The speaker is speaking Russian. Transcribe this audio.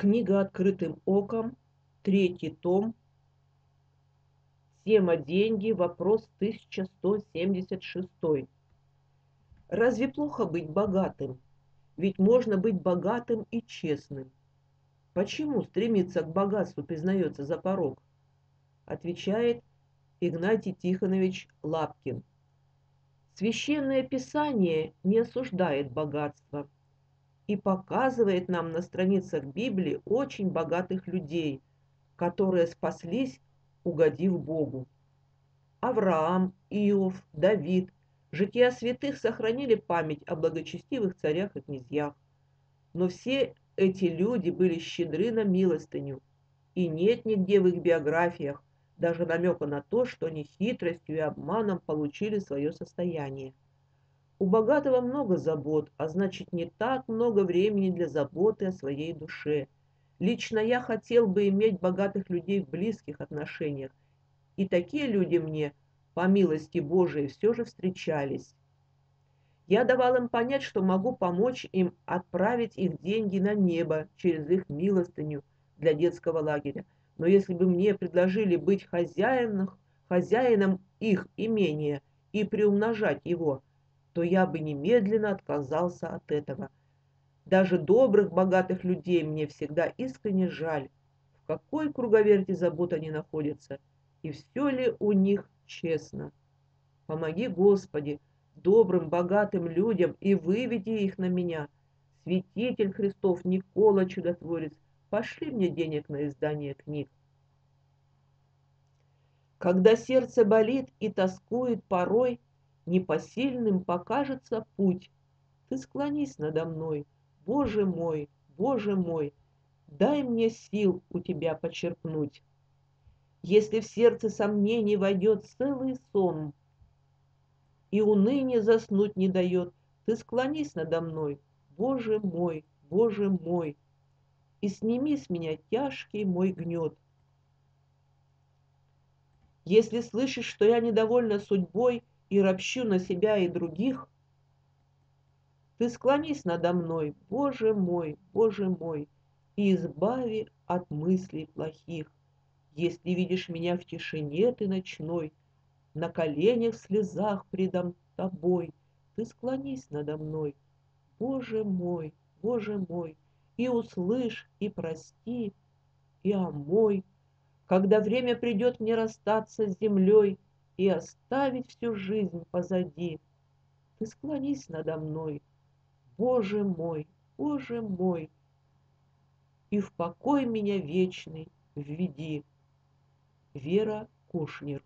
Книга «Открытым оком», 3 том, тема «Деньги», вопрос 1176. Разве плохо быть богатым? Ведь можно быть богатым и честным. Почему стремиться к богатству признается за порог? Отвечает Игнатий Тихонович Лапкин. Священное Писание не осуждает богатство и показывает нам на страницах Библии очень богатых людей, которые спаслись, угодив Богу. Авраам, Иов, Давид, жития святых сохранили память о благочестивых царях и князьях. Но все эти люди были щедры на милостыню, и нет нигде в их биографиях даже намека на то, что они хитростью и обманом получили свое состояние. У богатого много забот, а значит, не так много времени для заботы о своей душе. Лично я хотел бы иметь богатых людей в близких отношениях, и такие люди мне, по милости Божией, все же встречались. Я давал им понять, что могу помочь им отправить их деньги на небо через их милостыню для детского лагеря. Но если бы мне предложили быть хозяином их имения и приумножать его, то я бы немедленно отказался от этого. Даже добрых, богатых людей мне всегда искренне жаль, в какой круговерти забот они находятся, и все ли у них честно. Помоги, Господи, добрым, богатым людям и выведи их на меня. Святитель Христов Николай Чудотворец, пошли мне денег на издание книг. Когда сердце болит и тоскует порой, непосильным покажется путь. Ты склонись надо мной, Боже мой, дай мне сил у тебя почерпнуть. Если в сердце сомнений войдет целый сон и уныние заснуть не дает, ты склонись надо мной, Боже мой, и сними с меня тяжкий мой гнет. Если слышишь, что я недовольна судьбой и ропщу на себя и других, ты склонись надо мной, Боже мой, и избави от мыслей плохих. Если видишь меня в тишине ты ночной, на коленях в слезах предо тобой, ты склонись надо мной, Боже мой, и услышь, и прости, и омой. Когда время придет мне расстаться с землей и оставить всю жизнь позади, ты склонись надо мной, Боже мой, и в покой меня вечный введи. Вера Кушнир.